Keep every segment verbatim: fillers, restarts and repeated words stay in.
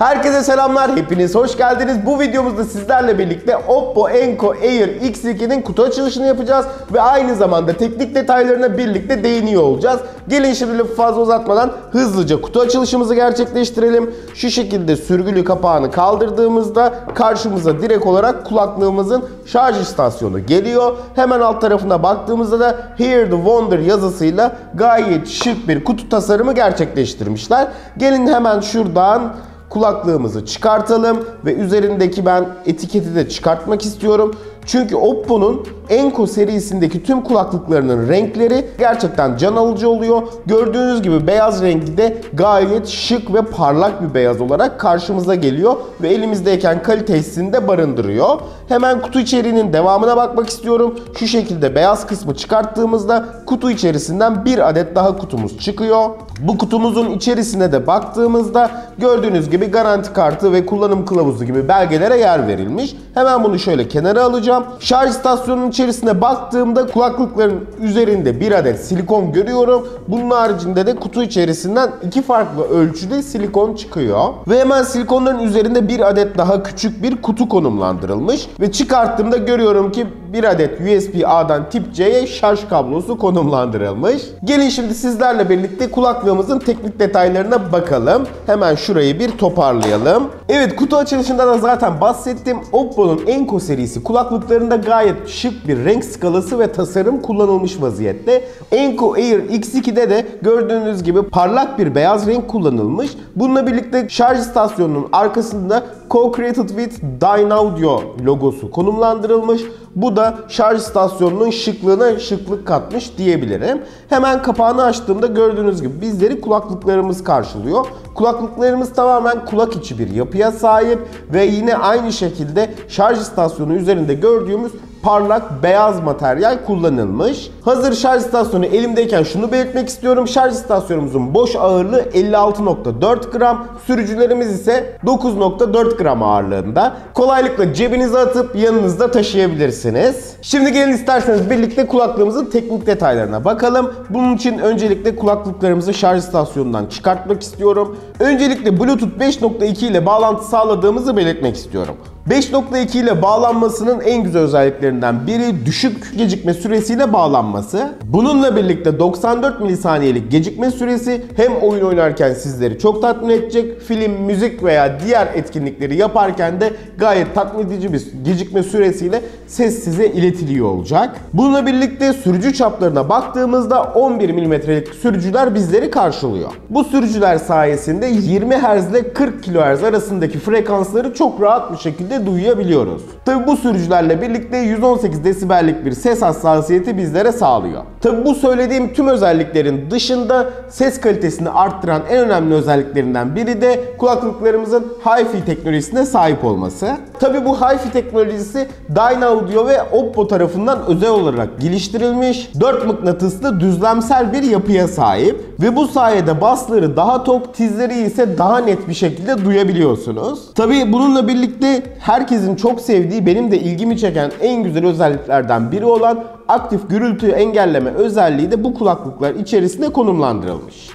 Herkese selamlar, hepiniz hoş geldiniz. Bu videomuzda sizlerle birlikte Oppo Enco Air X iki'nin kutu açılışını yapacağız ve aynı zamanda teknik detaylarına birlikte değiniyor olacağız. Gelin şimdi lafı fazla uzatmadan hızlıca kutu açılışımızı gerçekleştirelim. Şu şekilde sürgülü kapağını kaldırdığımızda karşımıza direkt olarak kulaklığımızın şarj istasyonu geliyor. Hemen alt tarafına baktığımızda da Hear the Wonder yazısıyla gayet şık bir kutu tasarımı gerçekleştirmişler. Gelin hemen şuradan kulaklığımızı çıkartalım ve üzerindeki ben etiketi de çıkartmak istiyorum. Çünkü Oppo'nun Enco serisindeki tüm kulaklıklarının renkleri gerçekten can alıcı oluyor. Gördüğünüz gibi beyaz rengi de gayet şık ve parlak bir beyaz olarak karşımıza geliyor ve elimizdeyken kalitesini de barındırıyor. Hemen kutu içeriğinin devamına bakmak istiyorum. Şu şekilde beyaz kısmı çıkarttığımızda kutu içerisinden bir adet daha kutumuz çıkıyor. Bu kutumuzun içerisine de baktığımızda gördüğünüz gibi garanti kartı ve kullanım kılavuzu gibi belgelere yer verilmiş. Hemen bunu şöyle kenara alacağım. Şarj istasyonunun içerisine baktığımda kulaklıkların üzerinde bir adet silikon görüyorum. Bunun haricinde de kutu içerisinden iki farklı ölçüde silikon çıkıyor. Ve hemen silikonların üzerinde bir adet daha küçük bir kutu konumlandırılmış. Ve çıkarttığımda görüyorum ki bir adet U S B A'dan tip C'ye şarj kablosu konumlandırılmış. Gelin şimdi sizlerle birlikte kulaklığımızın teknik detaylarına bakalım. Hemen şurayı bir toparlayalım. Evet, kutu açılışında da zaten bahsettim. Oppo'nun Enco serisi kulaklık Kulaklıklarında gayet şık bir renk skalası ve tasarım kullanılmış vaziyette. Enco Air X iki'de de gördüğünüz gibi parlak bir beyaz renk kullanılmış. Bununla birlikte şarj istasyonunun arkasında Co-Created with Dynaudio logosu konumlandırılmış. Bu da şarj istasyonunun şıklığına şıklık katmış diyebilirim. Hemen kapağını açtığımda gördüğünüz gibi bizleri kulaklıklarımız karşılıyor. Kulaklıklarımız tamamen kulak içi bir yapıya sahip ve yine aynı şekilde şarj istasyonu üzerinde gördüğümüz parlak beyaz materyal kullanılmış. Hazır şarj istasyonu elimdeyken şunu belirtmek istiyorum. Şarj istasyonumuzun boş ağırlığı elli altı nokta dört gram, sürücülerimiz ise dokuz nokta dört gram ağırlığında. Kolaylıkla cebinize atıp yanınızda taşıyabilirsiniz. Şimdi gelin isterseniz birlikte kulaklığımızın teknik detaylarına bakalım. Bunun için öncelikle kulaklıklarımızı şarj istasyonundan çıkartmak istiyorum. Öncelikle Bluetooth beş nokta iki ile bağlantı sağladığımızı belirtmek istiyorum. beş nokta iki ile bağlanmasının en güzel özelliklerinden biri düşük gecikme süresiyle bağlanması. Bununla birlikte doksan dört milisaniyelik gecikme süresi hem oyun oynarken sizleri çok tatmin edecek, film, müzik veya diğer etkinlikleri yaparken de gayet tatmin edici bir gecikme süresiyle ses size iletiliyor olacak. Bununla birlikte sürücü çaplarına baktığımızda on bir milimetrelik sürücüler bizleri karşılıyor. Bu sürücüler sayesinde yirmi hertz ile kırk kilohertz arasındaki frekansları çok rahat bir şekilde duyabiliyoruz. Tabi bu sürücülerle birlikte yüz on sekiz desibellik bir ses hassasiyeti bizlere sağlıyor. Tabi bu söylediğim tüm özelliklerin dışında ses kalitesini arttıran en önemli özelliklerinden biri de kulaklıklarımızın Hi-Fi teknolojisine sahip olması. Tabi bu Hi-Fi teknolojisi Dynaudio ve Oppo tarafından özel olarak geliştirilmiş, dört mıknatıslı düzlemsel bir yapıya sahip ve bu sayede basları daha tok, tizleri ise daha net bir şekilde duyabiliyorsunuz. Tabi bununla birlikte herkesin çok sevdiği, benim de ilgimi çeken en güzel özelliklerden biri olan aktif gürültü engelleme özelliği de bu kulaklıklar içerisinde konumlandırılmış.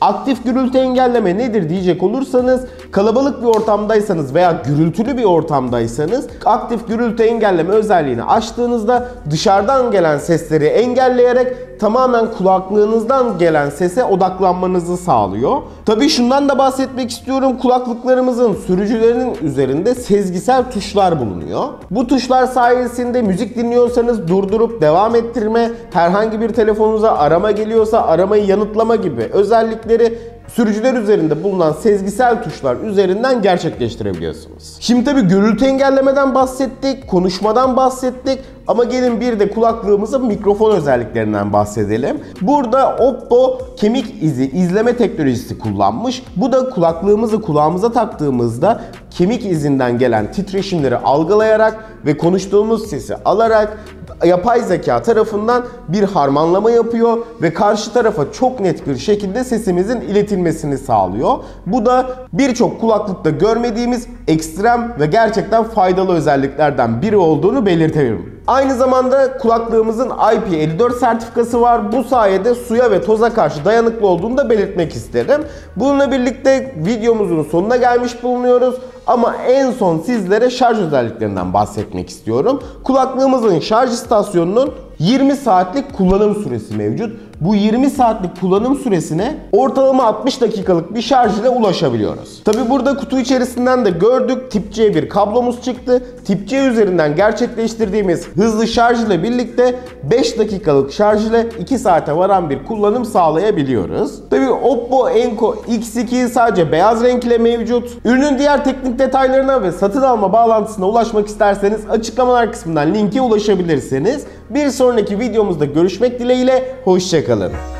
Aktif gürültü engelleme nedir diyecek olursanız, kalabalık bir ortamdaysanız veya gürültülü bir ortamdaysanız aktif gürültü engelleme özelliğini açtığınızda dışarıdan gelen sesleri engelleyerek tamamen kulaklığınızdan gelen sese odaklanmanızı sağlıyor. Tabii şundan da bahsetmek istiyorum. Kulaklıklarımızın sürücülerinin üzerinde sezgisel tuşlar bulunuyor. Bu tuşlar sayesinde müzik dinliyorsanız durdurup devam ettirme, herhangi bir telefonunuza arama geliyorsa aramayı yanıtlama gibi özellikle sürücüler üzerinde bulunan sezgisel tuşlar üzerinden gerçekleştirebiliyorsunuz. Şimdi tabii gürültü engellemeden bahsettik, konuşmadan bahsettik. Ama gelin bir de kulaklığımızın mikrofon özelliklerinden bahsedelim. Burada Oppo kemik izi izleme teknolojisi kullanmış. Bu da kulaklığımızı kulağımıza taktığımızda kemik izinden gelen titreşimleri algılayarak ve konuştuğumuz sesi alarak yapay zeka tarafından bir harmanlama yapıyor ve karşı tarafa çok net bir şekilde sesimizin iletilmesini sağlıyor. Bu da birçok kulaklıkta görmediğimiz ekstrem ve gerçekten faydalı özelliklerden biri olduğunu belirtebilirim. Aynı zamanda kulaklığımızın I P elli dört sertifikası var. Bu sayede suya ve toza karşı dayanıklı olduğunu da belirtmek isterim. Bununla birlikte videomuzun sonuna gelmiş bulunuyoruz. Ama en son sizlere şarj özelliklerinden bahsetmek istiyorum. Kulaklığımızın şarj istasyonunun yirmi saatlik kullanım süresi mevcut. Bu yirmi saatlik kullanım süresine ortalama altmış dakikalık bir şarj ile ulaşabiliyoruz. Tabi burada kutu içerisinden de gördük, Tip-C bir kablomuz çıktı. Tip-C üzerinden gerçekleştirdiğimiz hızlı şarj ile birlikte beş dakikalık şarj ile iki saate varan bir kullanım sağlayabiliyoruz. Tabi Oppo Enco X iki sadece beyaz renk ile mevcut. Ürünün diğer teknik detaylarına ve satın alma bağlantısına ulaşmak isterseniz açıklamalar kısmından linke ulaşabilirsiniz. Bir sonraki videomuzda görüşmek dileğiyle, hoşça kalın.